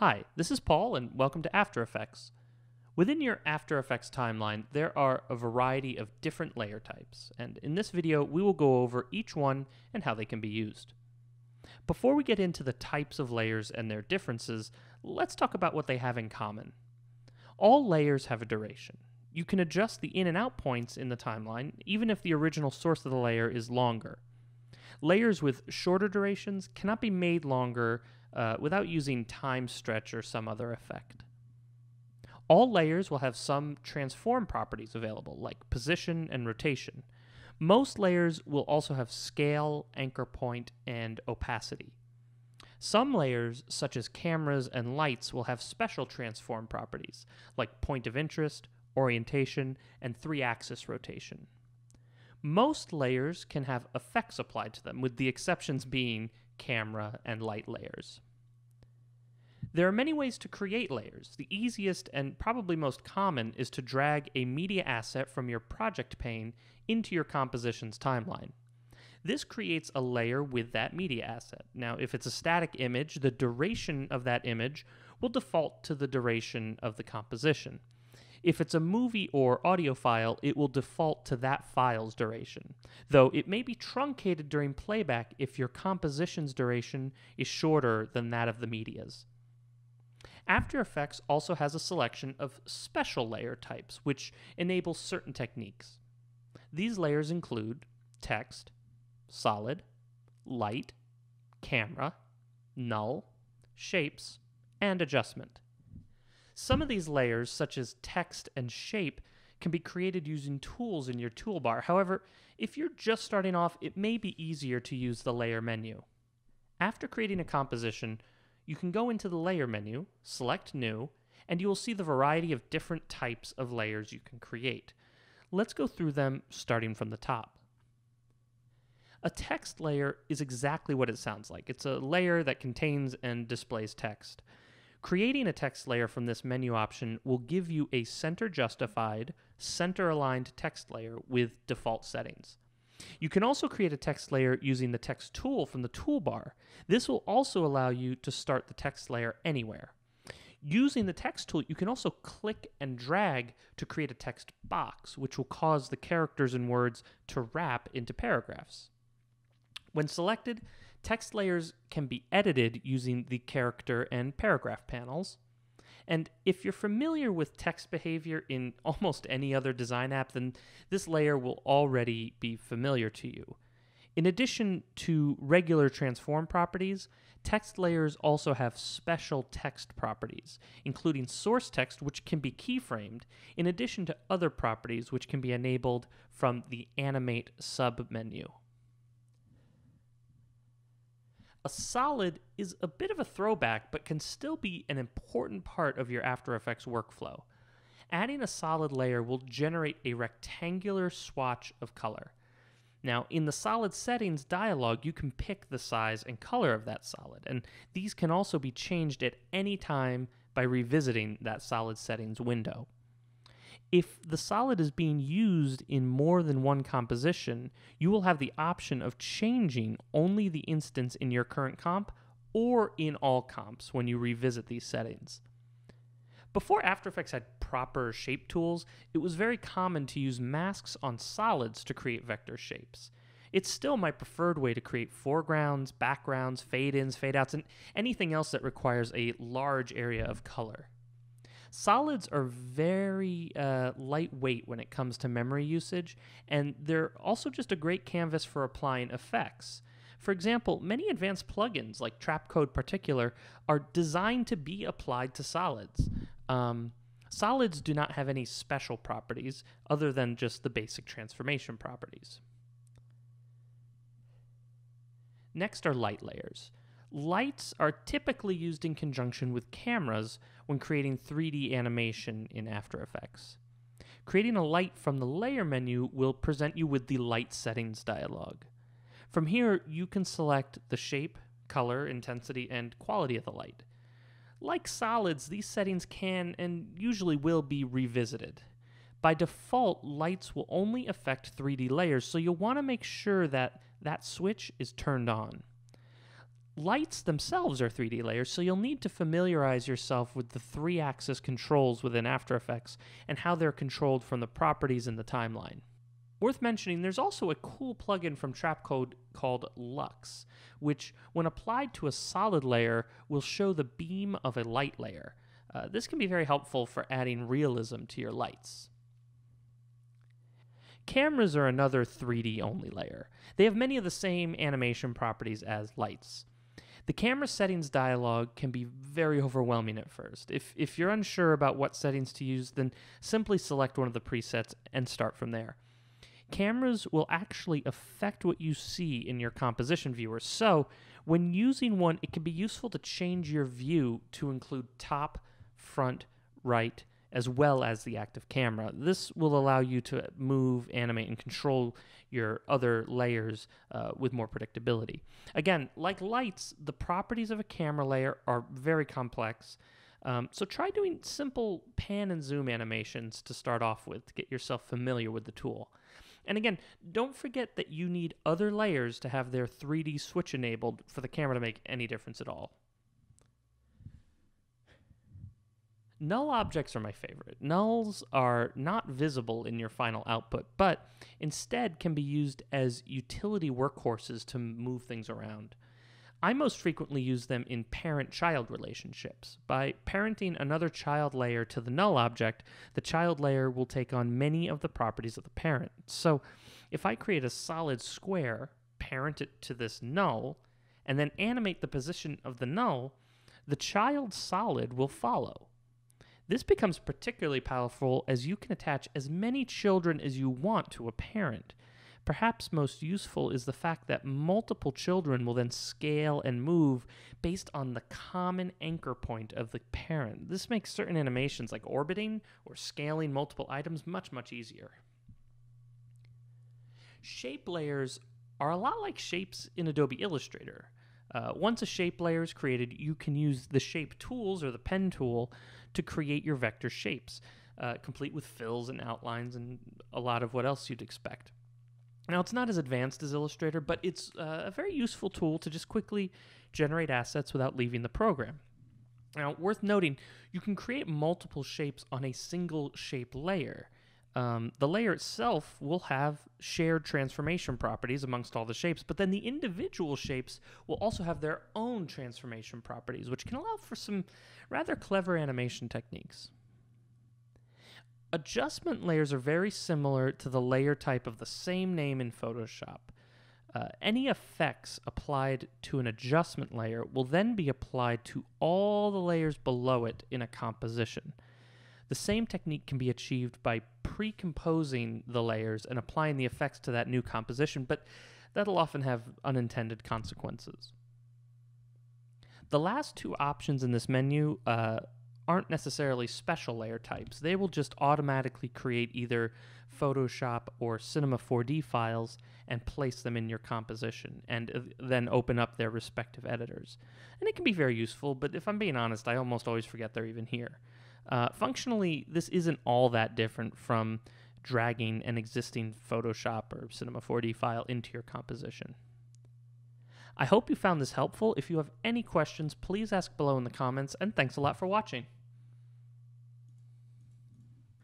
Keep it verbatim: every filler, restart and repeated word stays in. Hi, this is Paul and welcome to After Effects. Within your After Effects timeline, there are a variety of different layer types, and in this video we will go over each one and how they can be used. Before we get into the types of layers and their differences, let's talk about what they have in common. All layers have a duration. You can adjust the in and out points in the timeline, even if the original source of the layer is longer. Layers with shorter durations cannot be made longer Uh, without using time stretch or some other effect. All layers will have some transform properties available, like position and rotation. Most layers will also have scale, anchor point, and opacity. Some layers, such as cameras and lights, will have special transform properties, like point of interest, orientation, and three-axis rotation. Most layers can have effects applied to them, with the exceptions being camera and light layers. There are many ways to create layers. The easiest and probably most common is to drag a media asset from your project pane into your composition's timeline. This creates a layer with that media asset. Now, if it's a static image, the duration of that image will default to the duration of the composition. If it's a movie or audio file, it will default to that file's duration, though it may be truncated during playback if your composition's duration is shorter than that of the media's. After Effects also has a selection of special layer types, which enable certain techniques. These layers include text, solid, light, camera, null, shapes, and adjustment. Some of these layers, such as text and shape, can be created using tools in your toolbar. However, if you're just starting off, it may be easier to use the layer menu. After creating a composition, you can go into the layer menu, select new, and you will see the variety of different types of layers you can create. Let's go through them starting from the top. A text layer is exactly what it sounds like. It's a layer that contains and displays text. Creating a text layer from this menu option will give you a center-justified, center-aligned text layer with default settings. You can also create a text layer using the text tool from the toolbar. This will also allow you to start the text layer anywhere. Using the text tool, you can also click and drag to create a text box, which will cause the characters and words to wrap into paragraphs. When selected, text layers can be edited using the character and paragraph panels. And if you're familiar with text behavior in almost any other design app, then this layer will already be familiar to you. In addition to regular transform properties, text layers also have special text properties, including source text, which can be keyframed, in addition to other properties which can be enabled from the Animate sub-menu. A solid is a bit of a throwback, but can still be an important part of your After Effects workflow. Adding a solid layer will generate a rectangular swatch of color. Now, in the Solid Settings dialog, you can pick the size and color of that solid, and these can also be changed at any time by revisiting that Solid Settings window. If the solid is being used in more than one composition, you will have the option of changing only the instance in your current comp or in all comps when you revisit these settings. Before After Effects had proper shape tools, it was very common to use masks on solids to create vector shapes. It's still my preferred way to create foregrounds, backgrounds, fade-ins, fade-outs, and anything else that requires a large area of color. Solids are very uh, lightweight when it comes to memory usage, and they're also just a great canvas for applying effects. For example, many advanced plugins like Trapcode Particular are designed to be applied to solids. Um, solids do not have any special properties other than just the basic transformation properties. Next are light layers. Lights are typically used in conjunction with cameras when creating three D animation in After Effects. Creating a light from the layer menu will present you with the Light Settings dialog. From here, you can select the shape, color, intensity, and quality of the light. Like solids, these settings can and usually will be revisited. By default, lights will only affect three D layers, so you'll want to make sure that that switch is turned on. lights themselves are three D layers, so you'll need to familiarize yourself with the three-axis controls within After Effects and how they're controlled from the properties in the timeline. Worth mentioning, there's also a cool plugin from Trapcode called Lux, which, when applied to a solid layer, will show the beam of a light layer. Uh, this can be very helpful for adding realism to your lights. Cameras are another three D-only layer. They have many of the same animation properties as lights. The camera settings dialog can be very overwhelming at first. If, if you're unsure about what settings to use, then simply select one of the presets and start from there. Cameras will actually affect what you see in your composition viewer, so when using one, it can be useful to change your view to include top, front, right, as well as the active camera. This will allow you to move, animate, and control your other layers uh, with more predictability. Again, like lights, the properties of a camera layer are very complex, um, so try doing simple pan and zoom animations to start off with to get yourself familiar with the tool. And again, don't forget that you need other layers to have their three D switch enabled for the camera to make any difference at all. Null objects are my favorite. Nulls are not visible in your final output, but instead can be used as utility workhorses to move things around. I most frequently use them in parent-child relationships. By parenting another child layer to the null object, the child layer will take on many of the properties of the parent. So if I create a solid square, parent it to this null, and then animate the position of the null, the child solid will follow. This becomes particularly powerful as you can attach as many children as you want to a parent. Perhaps most useful is the fact that multiple children will then scale and move based on the common anchor point of the parent. This makes certain animations like orbiting or scaling multiple items much, much easier. Shape layers are a lot like shapes in Adobe Illustrator. Uh, once a shape layer is created, you can use the shape tools or the pen tool to create your vector shapes, uh, complete with fills and outlines and a lot of what else you'd expect. Now, it's not as advanced as Illustrator, but it's uh, a very useful tool to just quickly generate assets without leaving the program. Now, worth noting, you can create multiple shapes on a single shape layer. Um, the layer itself will have shared transformation properties amongst all the shapes, but then the individual shapes will also have their own transformation properties, which can allow for some rather clever animation techniques. Adjustment layers are very similar to the layer type of the same name in Photoshop. Uh, any effects applied to an adjustment layer will then be applied to all the layers below it in a composition. The same technique can be achieved by pre-composing the layers and applying the effects to that new composition, but that'll often have unintended consequences. The last two options in this menu uh, aren't necessarily special layer types. They will just automatically create either Photoshop or Cinema four D files and place them in your composition and then open up their respective editors. And it can be very useful, but if I'm being honest, I almost always forget they're even here. Uh, functionally, this isn't all that different from dragging an existing Photoshop or Cinema four D file into your composition. I hope you found this helpful. If you have any questions, please ask below in the comments, and thanks a lot for watching.